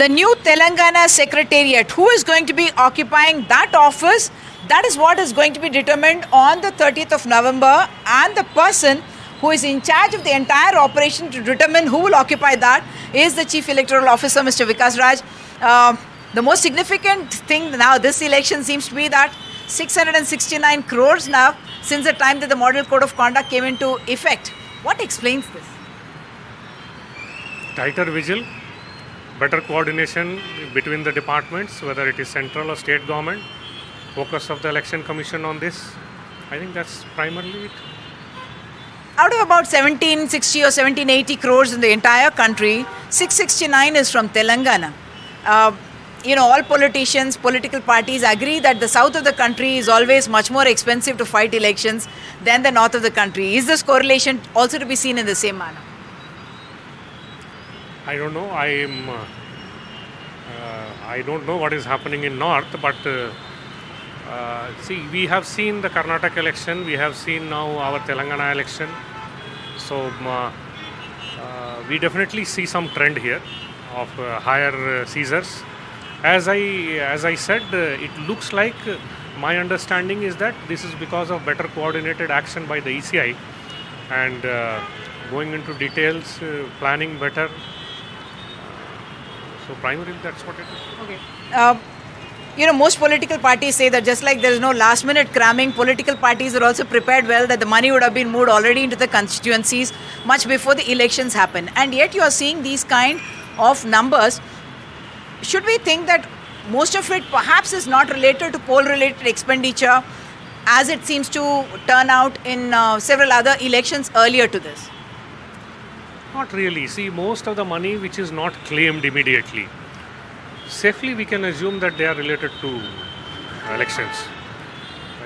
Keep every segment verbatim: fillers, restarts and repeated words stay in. the new Telangana Secretariat, who is going to be occupying that office, that is what is going to be determined on the thirtieth of November, and the person who is in charge of the entire operation to determine who will occupy that is the Chief Electoral Officer, Mister Vikas Raj. Uh, the most significant thing now this election seems to be that six hundred sixty-nine crores now since the time that the Model Code of Conduct came into effect. What explains this? Tighter vigil, better coordination between the departments, whether it is central or state government, focus of the Election Commission on this. I think that's primarily it. Out of about seventeen sixty or seventeen eighty crores in the entire country, six sixty-nine is from Telangana. Uh, you know, all politicians, political parties agree that the south of the country is always much more expensive to fight elections than the north of the country. Is this correlation also to be seen in the same manner? I don't know. I am. Uh, I don't know what is happening in north, but uh, uh, see, we have seen the Karnataka election. We have seen now our Telangana election. So uh, uh, we definitely see some trend here of uh, higher uh, Caesars. As I as I said, uh, it looks like uh, my understanding is that this is because of better coordinated action by the E C I and uh, going into details, uh, planning better. So primarily, that's what it is. Okay. Uh, you know, most political parties say that just like there is no last-minute cramming, political parties are also prepared well that the money would have been moved already into the constituencies much before the elections happen. And yet, you are seeing these kind of numbers. Should we think that most of it perhaps is not related to poll-related expenditure as it seems to turn out in uh, several other elections earlier to this? Not really. See, most of the money which is not claimed immediately, safely we can assume that they are related to elections.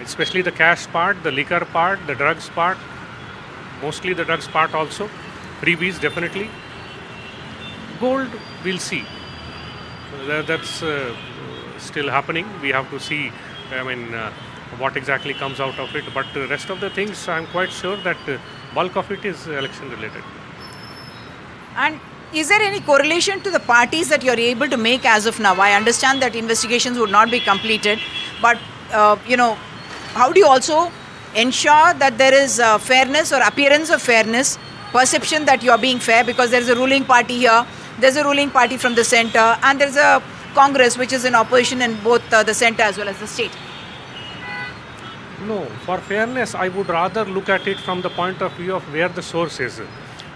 Especially the cash part, the liquor part, the drugs part, mostly the drugs part also, freebies definitely. Gold, we'll see. That's uh, still happening. We have to see, I mean, uh, what exactly comes out of it. But the rest of the things, I'm quite sure that uh, bulk of it is election related. And is there any correlation to the parties that you're able to make as of now? I understand that investigations would not be completed. But, uh, you know, how do you also ensure that there is uh, fairness or appearance of fairness, perception that you're being fair? Because there's a ruling party here. There's a ruling party from the centre, and there's a Congress which is in opposition in both uh, the centre as well as the state. No, for fairness, I would rather look at it from the point of view of where the source is.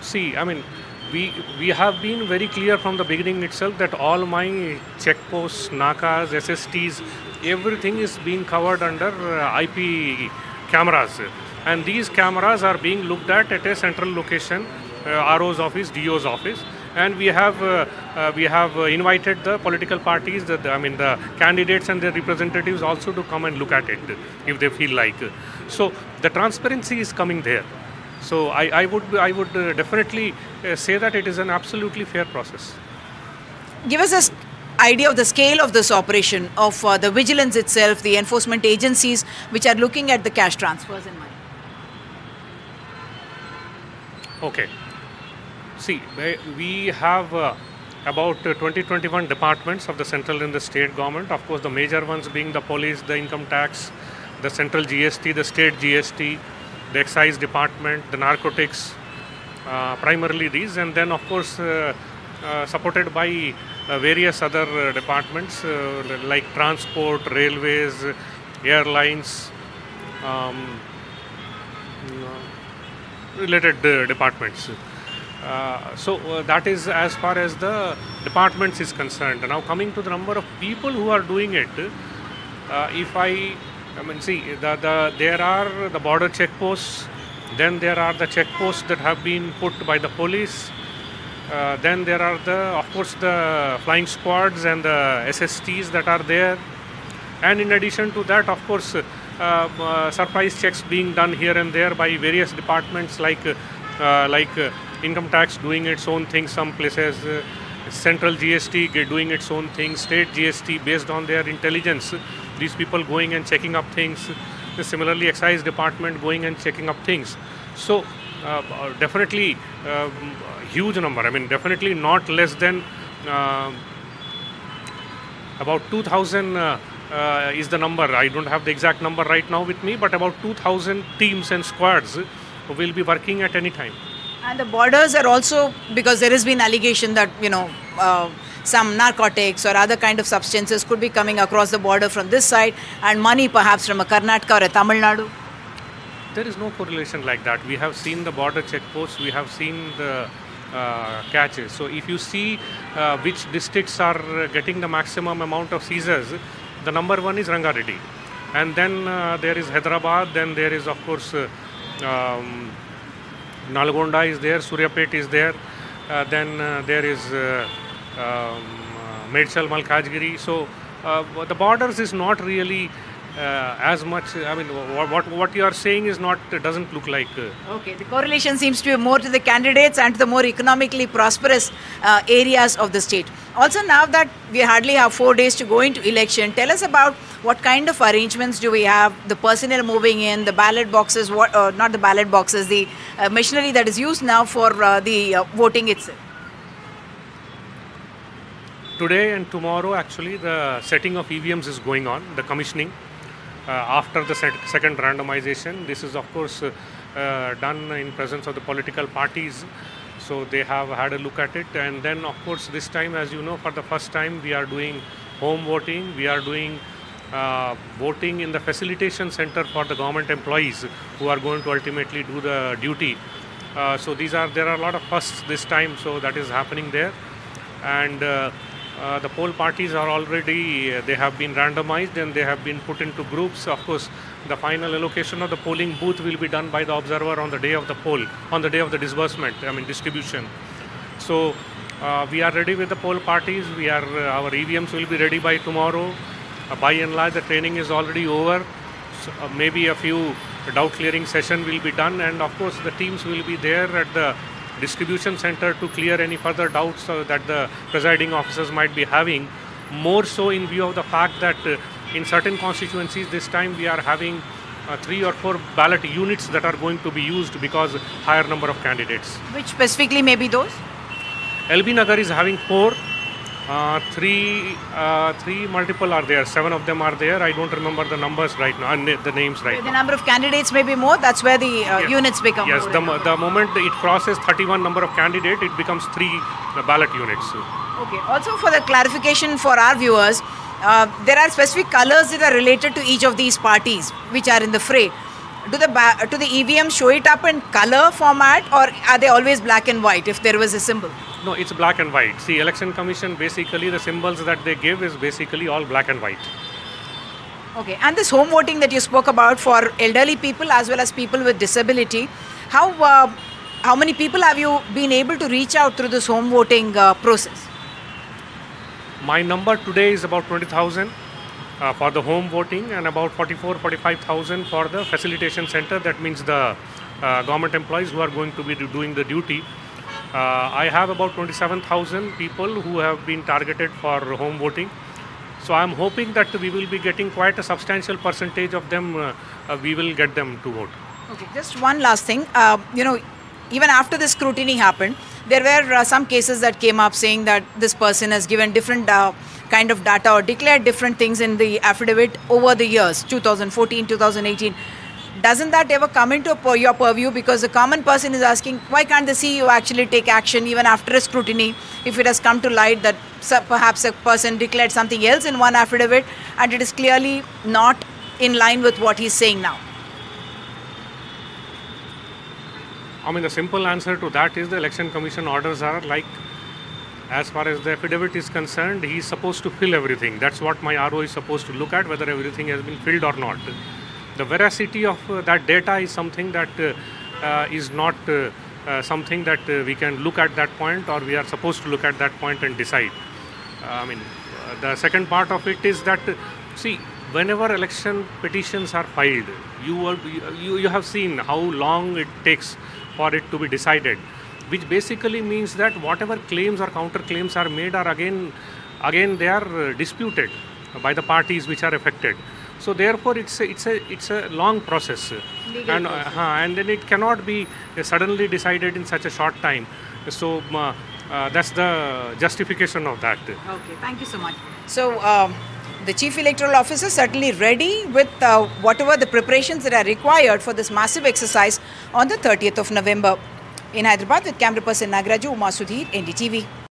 See, I mean, we, we have been very clear from the beginning itself that all my check posts, N A K As, S S Ts, everything is being covered under uh, I P cameras. And these cameras are being looked at at a central location, uh, R O's office, D O's office. And we have uh, uh, we have uh, invited the political parties, the, the, I mean the candidates and their representatives also to come and look at it if they feel like. So the transparency is coming there. So I, I would I would uh, definitely uh, say that it is an absolutely fair process. Give us an idea of the scale of this operation, of uh, the vigilance itself, the enforcement agencies which are looking at the cash transfers and money. Okay. See, we have uh, about twenty to twenty-one departments of the central and the state government. Of course, the major ones being the police, the income tax, the central G S T, the state G S T, the excise department, the narcotics, uh, primarily these. And then, of course, uh, uh, supported by uh, various other uh, departments uh, like transport, railways, airlines, um, related uh, departments. Uh, so uh, that is as far as the departments is concerned. Now coming to the number of people who are doing it, uh, if I, I mean see, the, the, there are the border checkposts, then there are the checkposts that have been put by the police, uh, then there are the, of course, the flying squads and the S S Ts that are there. And in addition to that, of course, uh, uh, surprise checks being done here and there by various departments like, uh, like uh, Income tax doing its own thing some places, uh, central G S T doing its own thing, state G S T based on their intelligence. These people going and checking up things. Uh, similarly, excise department going and checking up things. So uh, definitely uh, huge number. I mean, definitely not less than uh, about two thousand uh, uh, is the number. I don't have the exact number right now with me, but about two thousand teams and squads will be working at any time. And the borders are also, because there has been allegation that, you know, uh, some narcotics or other kind of substances could be coming across the border from this side, and money perhaps from a Karnataka or a Tamil Nadu. There is no correlation like that. We have seen the border checkposts, we have seen the uh, catches. So if you see uh, which districts are getting the maximum amount of seizures, the number one is Ranga Reddy. And then uh, there is Hyderabad, then there is of course uh, um, Nalgonda is there, Suryapet is there, uh, then uh, there is uh, um, Medchal Malkajgiri. So uh, the borders is not really uh, as much, I mean, what what you are saying is not, doesn't look like. Uh, okay, the correlation seems to be more to the candidates and to the more economically prosperous uh, areas of the state. Also, now that we hardly have four days to go into election, tell us about what kind of arrangements do we have, the personnel moving in, the ballot boxes, what, uh, not the ballot boxes, the uh, machinery that is used now for uh, the uh, voting itself. Today and tomorrow, actually, the setting of E V Ms is going on, the commissioning. Uh, after the set, second randomization, this is of course uh, uh, done in presence of the political parties. So they have had a look at it, and then of course this time, as you know, for the first time we are doing home voting, we are doing uh, voting in the facilitation center for the government employees who are going to ultimately do the duty. Uh, so these are, there are a lot of firsts this time, so that is happening there. And uh, Uh, the poll parties are already, uh, they have been randomized and they have been put into groups. Of course, the final allocation of the polling booth will be done by the observer on the day of the poll, on the day of the disbursement, I mean distribution. So uh, we are ready with the poll parties. We are, uh, our E V Ms will be ready by tomorrow. Uh, by and large, the training is already over. So, uh, maybe a few doubt clearing session will be done, and of course the teams will be there at the distribution center to clear any further doubts uh, that the presiding officers might be having, more so in view of the fact that uh, in certain constituencies this time we are having uh, three or four ballot units that are going to be used because higher number of candidates. Which specifically may be those? L B Nagar is having four, uh, three, uh, three multiple are there, seven of them are there. I don't remember the numbers right now, uh, the names right the now. The number of candidates may be more, that's where the uh, yes. units become Yes, the, the moment it crosses thirty-one number of candidates, it becomes three uh, ballot units. Okay, also for the clarification for our viewers, uh, there are specific colors that are related to each of these parties which are in the fray. Do the, do the E V M show it up in color format, or are they always black and white if there was a symbol? No, it's black and white. See, Election Commission, basically the symbols that they give is basically all black and white. Okay, and this home voting that you spoke about for elderly people as well as people with disability, how, uh, how many people have you been able to reach out through this home voting uh, process? My number today is about twenty thousand uh, for the home voting and about forty-four, forty-five thousand for the facilitation center. That means the uh, government employees who are going to be doing the duty. Uh, I have about twenty-seven thousand people who have been targeted for home voting. So I am hoping that we will be getting quite a substantial percentage of them, uh, uh, we will get them to vote. Okay, just one last thing, uh, you know, even after this scrutiny happened, there were uh, some cases that came up saying that this person has given different uh, kind of data or declared different things in the affidavit over the years, two thousand fourteen, two thousand eighteen. Doesn't that ever come into your purview? Because the common person is asking, why can't the C E O actually take action even after a scrutiny if it has come to light that perhaps a person declared something else in one affidavit and it is clearly not in line with what he's saying now? I mean, the simple answer to that is the Election Commission orders are like, as far as the affidavit is concerned, he's supposed to fill everything. That's what my R O is supposed to look at, whether everything has been filled or not. The veracity of uh, that data is something that uh, uh, is not uh, uh, something that uh, we can look at that point, or we are supposed to look at that point and decide. Uh, I mean, uh, the second part of it is that, uh, see, whenever election petitions are filed, you, are, you, you have seen how long it takes for it to be decided, which basically means that whatever claims or counterclaims are made are again, again they are uh, disputed by the parties which are affected. So therefore, it's a, it's a it's a long process, Legal and process. Uh, and then it cannot be suddenly decided in such a short time. So uh, Uh, that's the justification of that. Okay, thank you so much. So, um, the Chief Electoral Officer is certainly ready with uh, whatever the preparations that are required for this massive exercise on the thirtieth of November. In Hyderabad, with camera person Nagaraju, Uma Sudhir, N D T V.